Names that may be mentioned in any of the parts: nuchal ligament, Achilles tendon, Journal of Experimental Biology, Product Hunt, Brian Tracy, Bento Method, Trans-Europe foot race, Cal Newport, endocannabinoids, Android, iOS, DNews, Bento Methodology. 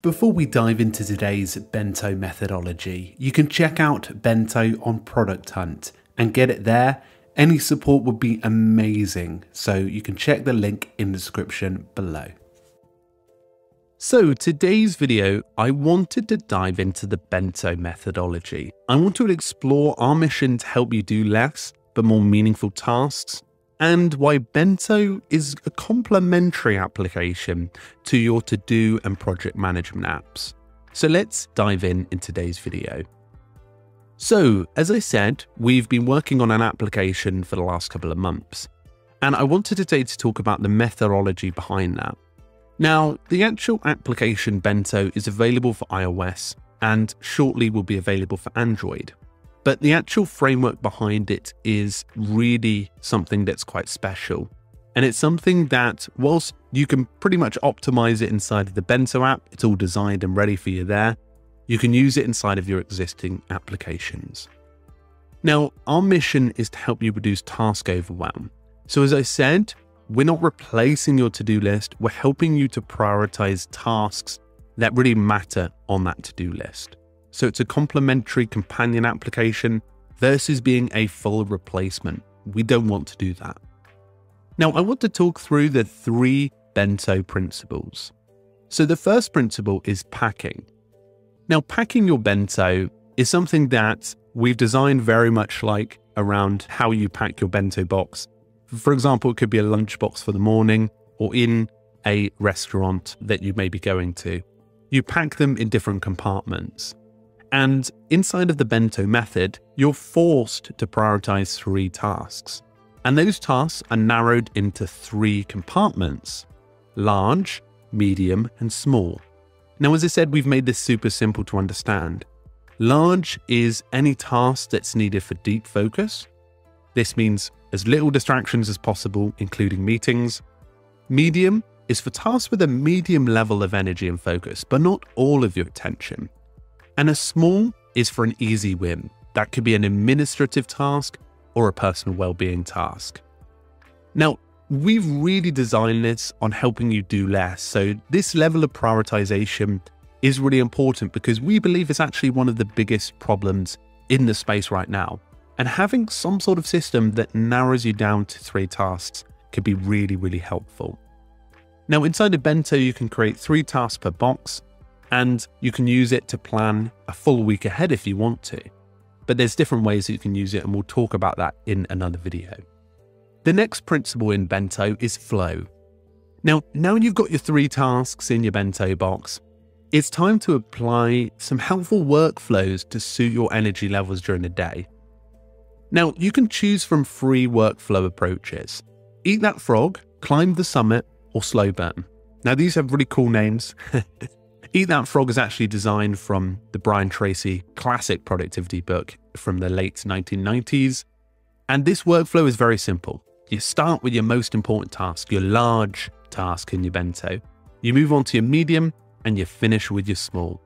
Before we dive into today's Bento methodology, you can check out Bento on Product Hunt and get it there. Any support would be amazing, so you can check the link in the description below. So today's video, I wanted to dive into the Bento methodology. I want to explore our mission to help you do less but more meaningful tasks, and why Bento is a complementary application to your to-do and project management apps. So let's dive in today's video. So, as I said, we've been working on an application for the last couple of months, and I wanted today to talk about the methodology behind that. Now, the actual application Bento is available for iOS and shortly will be available for Android. But the actual framework behind it is really something that's quite special. And it's something that, whilst you can pretty much optimize it inside of the Bento app, it's all designed and ready for you there, you can use it inside of your existing applications. Now, our mission is to help you reduce task overwhelm. So as I said, we're not replacing your to-do list, we're helping you to prioritize tasks that really matter on that to-do list. So it's a complementary companion application versus being a full replacement. We don't want to do that. Now, I want to talk through the three Bento principles. So the first principle is packing. Now, packing your Bento is something that we've designed very much like around how you pack your Bento box. For example, it could be a lunchbox for the morning or in a restaurant that you may be going to. You pack them in different compartments. And inside of the Bento method, you're forced to prioritize three tasks. And those tasks are narrowed into three compartments: large, medium, and small. Now, as I said, we've made this super simple to understand. Large is any task that's needed for deep focus. This means as little distractions as possible, including meetings. Medium is for tasks with a medium level of energy and focus, but not all of your attention. And a small is for an easy win. That could be an administrative task or a personal well-being task. Now, we've really designed this on helping you do less. So this level of prioritization is really important because we believe it's actually one of the biggest problems in the space right now. And having some sort of system that narrows you down to three tasks could be really, really helpful. Now, inside of Bento, you can create three tasks per box, and you can use it to plan a full week ahead if you want to. But there's different ways that you can use it, and we'll talk about that in another video. The next principle in Bento is flow. Now you've got your three tasks in your Bento box, it's time to apply some helpful workflows to suit your energy levels during the day. Now, you can choose from three workflow approaches: Eat That Frog, Climb the Summit, or Slow Burn. Now, these have really cool names. Eat That Frog is actually designed from the Brian Tracy classic productivity book from the late 1990s. And this workflow is very simple. You start with your most important task, your large task in your Bento. You move on to your medium and you finish with your small.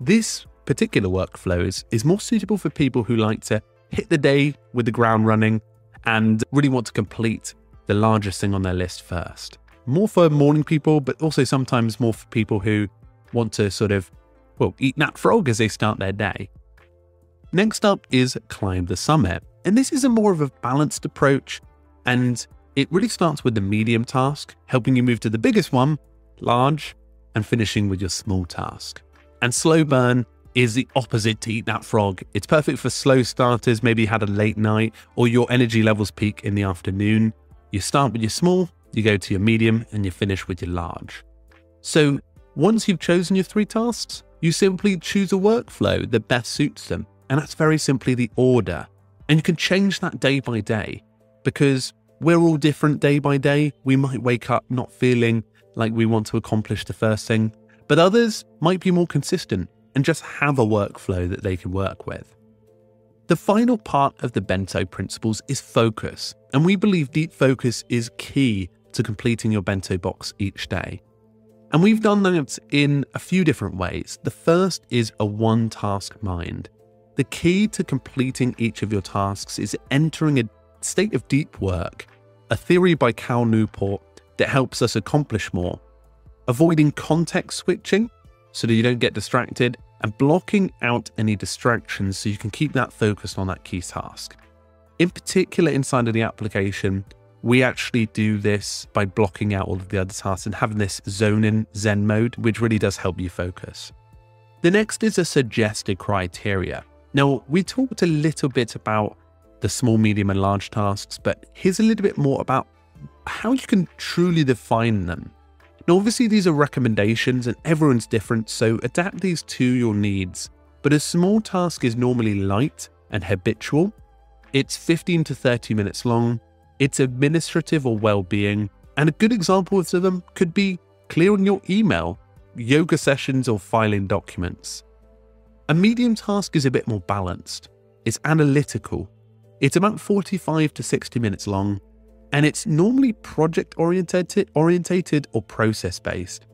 This particular workflow is more suitable for people who like to hit the day with the ground running and really want to complete the largest thing on their list first. More for morning people, but also sometimes more for people who want to sort of, well, eat that frog as they start their day. Next up is Climb the Summit. And this is more of a balanced approach. And it really starts with the medium task, helping you move to the biggest one, large, and finishing with your small task. And Slow Burn is the opposite to Eat That Frog. It's perfect for slow starters. Maybe you had a late night or your energy levels peak in the afternoon. You start with your small, you go to your medium, and you finish with your large. So once you've chosen your three tasks, you simply choose a workflow that best suits them. And that's very simply the order. And you can change that day by day because we're all different day by day. We might wake up not feeling like we want to accomplish the first thing, but others might be more consistent and just have a workflow that they can work with. The final part of the Bento principles is focus. And we believe deep focus is key to completing your Bento box each day. And we've done that in a few different ways. The first is a one task mind. The key to completing each of your tasks is entering a state of deep work, a theory by Cal Newport that helps us accomplish more. Avoiding context switching, so that you don't get distracted, and blocking out any distractions so you can keep that focused on that key task. In particular, inside of the application, we actually do this by blocking out all of the other tasks and having this zone in Zen mode, which really does help you focus. The next is a suggested criteria. Now, we talked a little bit about the small, medium, and large tasks, but here's a little bit more about how you can truly define them. Now, obviously, these are recommendations and everyone's different, so adapt these to your needs. But a small task is normally light and habitual. It's 15 to 30 minutes long. It's administrative or well-being, and a good example of them could be clearing your email, yoga sessions, or filing documents. A medium task is a bit more balanced. It's analytical. It's about 45 to 60 minutes long, and it's normally project-oriented or process-based.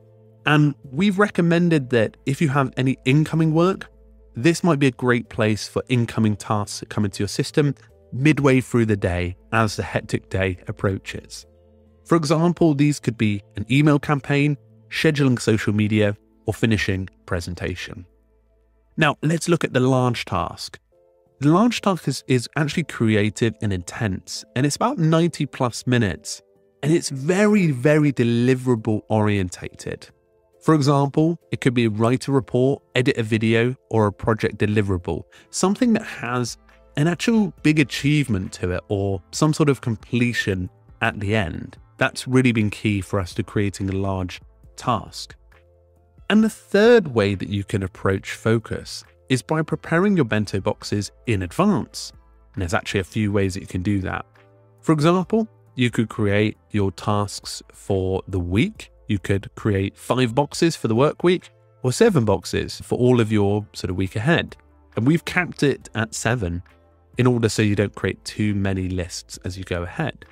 And we've recommended that if you have any incoming work, this might be a great place for incoming tasks that come into your system midway through the day as the hectic day approaches. For example, these could be an email campaign, scheduling social media, or finishing presentation. Now, let's look at the large task. The large task is actually creative and intense, and it's about 90 plus minutes, and it's very, very deliverable orientated. For example, it could be write a report, edit a video, or a project deliverable, something that has an actual big achievement to it or some sort of completion at the end. That's really been key for us to creating a large task. And the third way that you can approach focus is by preparing your bento boxes in advance. And there's actually a few ways that you can do that. For example, you could create your tasks for the week. You could create 5 boxes for the work week or 7 boxes for all of your sort of week ahead. And we've capped it at 7. In order so you don't create too many lists as you go ahead.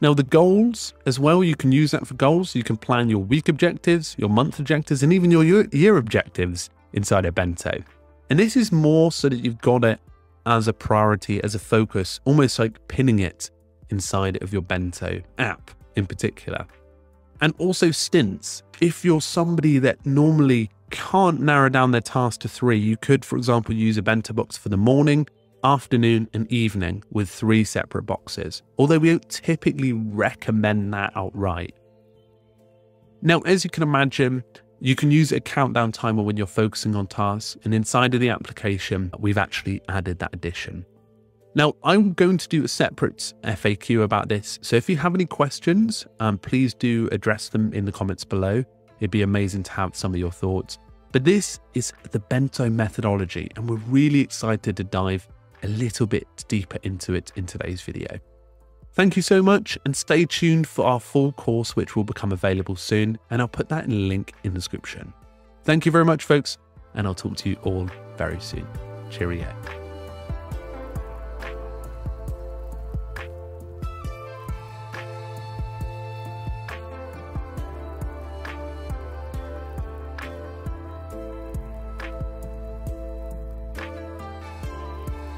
Now the goals as well, you can use that for goals. You can plan your week objectives, your month objectives, and even your year objectives inside a bento. And this is more so that you've got it as a priority, as a focus, almost like pinning it inside of your bento app in particular. And also stints. If you're somebody that normally can't narrow down their task to 3, you could, for example, use a bento box for the morning, afternoon and evening with 3 separate boxes, although we don't typically recommend that outright. Now, as you can imagine, you can use a countdown timer when you're focusing on tasks, and inside of the application, we've actually added that addition. Now, I'm going to do a separate FAQ about this, so if you have any questions, please do address them in the comments below. It'd be amazing to have some of your thoughts. But this is the Bento methodology, and we're really excited to dive a little bit deeper into it in today's video. Thank you so much, and stay tuned for our full course, which will become available soon, and I'll put that in a link in the description. Thank you very much, folks, and I'll talk to you all very soon. Cheerio.